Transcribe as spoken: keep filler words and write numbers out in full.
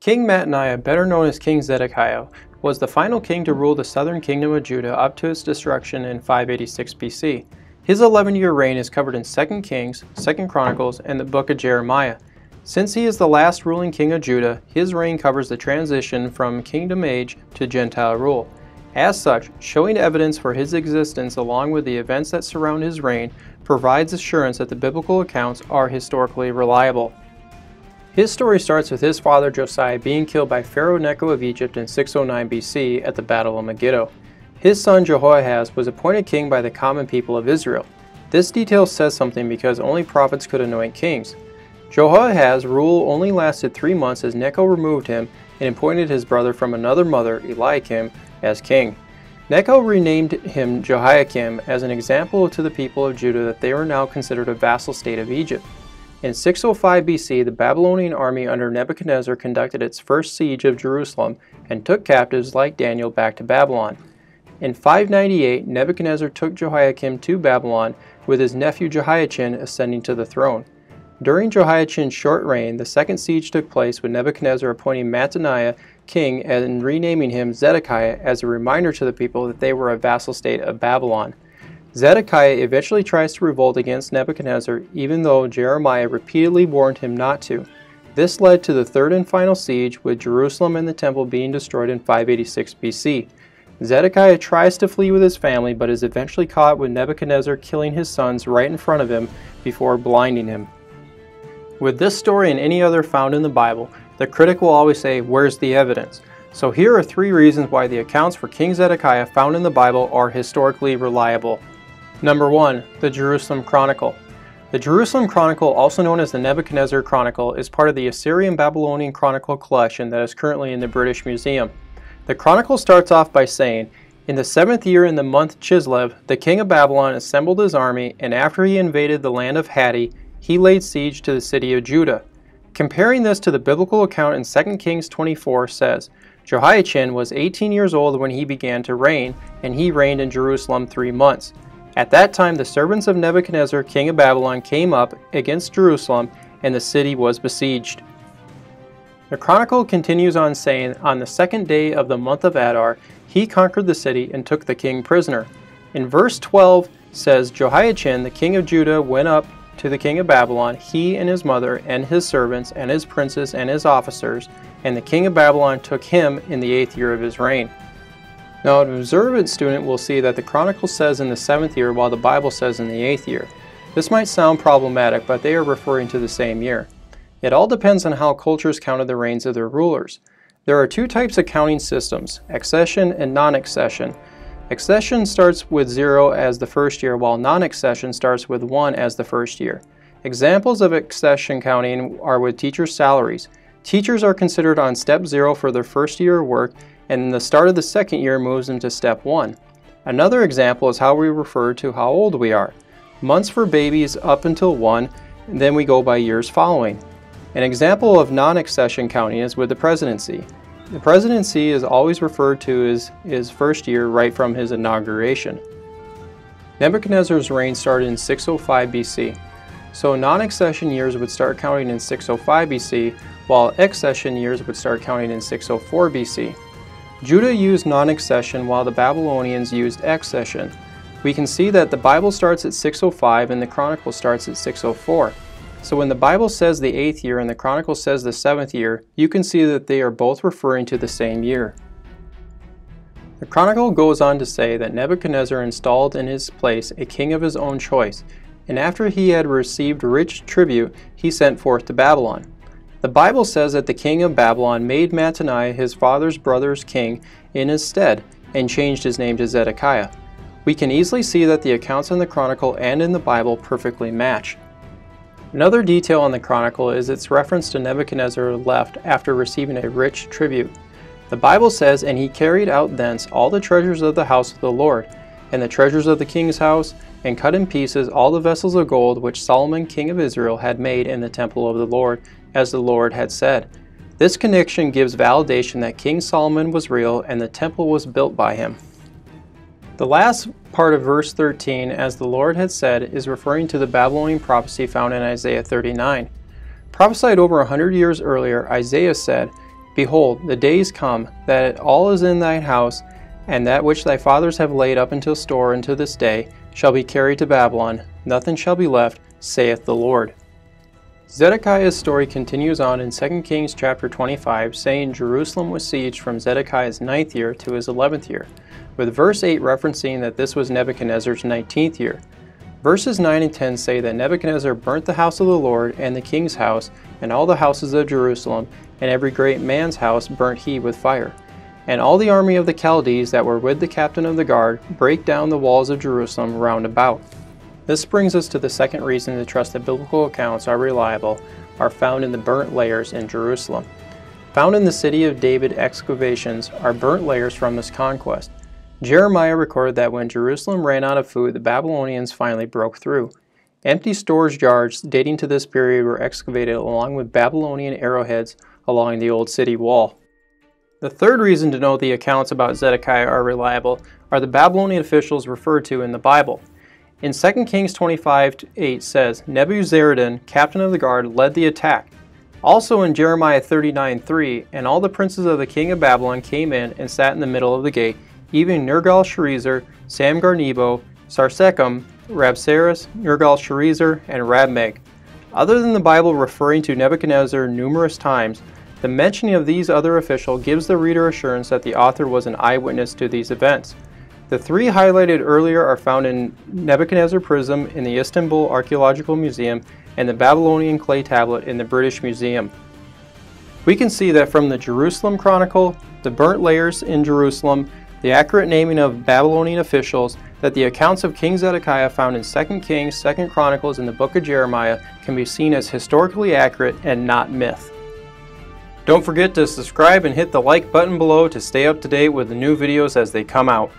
King Mattaniah, better known as King Zedekiah, was the final king to rule the southern kingdom of Judah up to its destruction in five eighty-six B C. His eleven-year reign is covered in Second Kings, Second Chronicles, and the book of Jeremiah. Since he is the last ruling king of Judah, his reign covers the transition from kingdom age to Gentile rule. As such, showing evidence for his existence along with the events that surround his reign provides assurance that the biblical accounts are historically reliable. His story starts with his father Josiah being killed by Pharaoh Necho of Egypt in six oh nine B C at the Battle of Megiddo. His son Jehoahaz was appointed king by the common people of Israel. This detail says something because only prophets could anoint kings. Jehoahaz's rule only lasted three months as Necho removed him and appointed his brother from another mother, Eliakim, as king. Necho renamed him Jehoiakim as an example to the people of Judah that they were now considered a vassal state of Egypt. In six oh five B C, the Babylonian army under Nebuchadnezzar conducted its first siege of Jerusalem and took captives like Daniel back to Babylon. In five ninety-eight, Nebuchadnezzar took Jehoiakim to Babylon, with his nephew Jehoiachin ascending to the throne. During Jehoiachin's short reign, the second siege took place with Nebuchadnezzar appointing Mattaniah king and renaming him Zedekiah as a reminder to the people that they were a vassal state of Babylon. Zedekiah eventually tries to revolt against Nebuchadnezzar, even though Jeremiah repeatedly warned him not to. This led to the third and final siege, with Jerusalem and the temple being destroyed in five eighty-six B C. Zedekiah tries to flee with his family, but is eventually caught with Nebuchadnezzar killing his sons right in front of him before blinding him. With this story and any other found in the Bible, the critic will always say, "Where's the evidence?" So here are three reasons why the accounts for King Zedekiah found in the Bible are historically reliable. Number one, the Jerusalem Chronicle. The Jerusalem Chronicle, also known as the Nebuchadnezzar Chronicle, is part of the Assyrian-Babylonian Chronicle collection that is currently in the British Museum. The chronicle starts off by saying, "In the seventh year in the month Chislev, the king of Babylon assembled his army, and after he invaded the land of Hatti, he laid siege to the city of Judah." Comparing this to the biblical account in Second Kings twenty-four says, "Jehoiachin was eighteen years old when he began to reign, and he reigned in Jerusalem three months. At that time the servants of Nebuchadnezzar, king of Babylon, came up against Jerusalem, and the city was besieged." The chronicle continues on saying, "On the second day of the month of Adar, he conquered the city and took the king prisoner." In verse twelve says, "Jehoiachin, the king of Judah, went up to the king of Babylon, he and his mother and his servants and his princes and his officers, and the king of Babylon took him in the eighth year of his reign." Now, an observant student will see that the chronicle says in the seventh year while the Bible says in the eighth year. This might sound problematic, but they are referring to the same year. It all depends on how cultures counted the reigns of their rulers. There are two types of counting systems, accession and non-accession. Accession starts with zero as the first year, while non-accession starts with one as the first year. Examples of accession counting are with teachers' salaries. Teachers are considered on step zero for their first year of work, and the start of the second year moves them to step one. Another example is how we refer to how old we are. Months for babies up until one, and then we go by years following. An example of non-accession counting is with the presidency. The presidency is always referred to as his first year right from his inauguration. Nebuchadnezzar's reign started in six oh five B C, so non-accession years would start counting in six oh five B C, while accession years would start counting in six oh four B C. Judah used non-accession while the Babylonians used accession. We can see that the Bible starts at six oh five and the Chronicle starts at six oh four. So when the Bible says the eighth year and the Chronicle says the seventh year, you can see that they are both referring to the same year. The Chronicle goes on to say that Nebuchadnezzar installed in his place a king of his own choice, and after he had received rich tribute, he sent forth to Babylon. The Bible says that the king of Babylon made Mattaniah his father's brother's king in his stead, and changed his name to Zedekiah. We can easily see that the accounts in the Chronicle and in the Bible perfectly match. Another detail on the Chronicle is its reference to Nebuchadnezzar left after receiving a rich tribute. The Bible says, "And he carried out thence all the treasures of the house of the Lord, and the treasures of the king's house, and cut in pieces all the vessels of gold which Solomon king of Israel had made in the temple of the Lord, as the Lord had said." This connection gives validation that King Solomon was real and the temple was built by him. The last part of verse thirteen, "as the Lord had said," is referring to the Babylonian prophecy found in Isaiah thirty-nine. Prophesied over a hundred years earlier, Isaiah said, Behold, the days come, that all is in thine house, and that which thy fathers have laid up until store unto this day shall be carried to Babylon, nothing shall be left, saith the Lord. Zedekiah's story continues on in Second Kings chapter twenty-five, saying Jerusalem was sieged from Zedekiah's ninth year to his eleventh year, with verse eight referencing that this was Nebuchadnezzar's nineteenth year. Verses nine and ten say that Nebuchadnezzar burnt the house of the Lord and the king's house and all the houses of Jerusalem, and every great man's house burnt he with fire. And all the army of the Chaldees that were with the captain of the guard brake down the walls of Jerusalem round about. This brings us to the second reason to trust that biblical accounts are reliable are found in the burnt layers in Jerusalem. Found in the city of David excavations are burnt layers from this conquest. Jeremiah recorded that when Jerusalem ran out of food, the Babylonians finally broke through. Empty storage yards dating to this period were excavated along with Babylonian arrowheads along the old city wall. The third reason to know the accounts about Zedekiah are reliable are the Babylonian officials referred to in the Bible. In Second Kings twenty-five eight says, Nebuzaradan, captain of the guard, led the attack. Also in Jeremiah thirty-nine three, and all the princes of the king of Babylon came in and sat in the middle of the gate, even Nergal-Sharezer, Samgar-Nebo, Sarsechim, Rabsaris, Nergal-Sharezer, and Rabmeg. Other than the Bible referring to Nebuchadnezzar numerous times, the mentioning of these other officials gives the reader assurance that the author was an eyewitness to these events. The three highlighted earlier are found in Nebuchadnezzar Prism in the Istanbul Archaeological Museum and the Babylonian Clay Tablet in the British Museum. We can see that from the Jerusalem Chronicle, the burnt layers in Jerusalem, the accurate naming of Babylonian officials, that the accounts of King Zedekiah found in Second Kings, Second Chronicles, and the Book of Jeremiah can be seen as historically accurate and not myth. Don't forget to subscribe and hit the like button below to stay up to date with the new videos as they come out.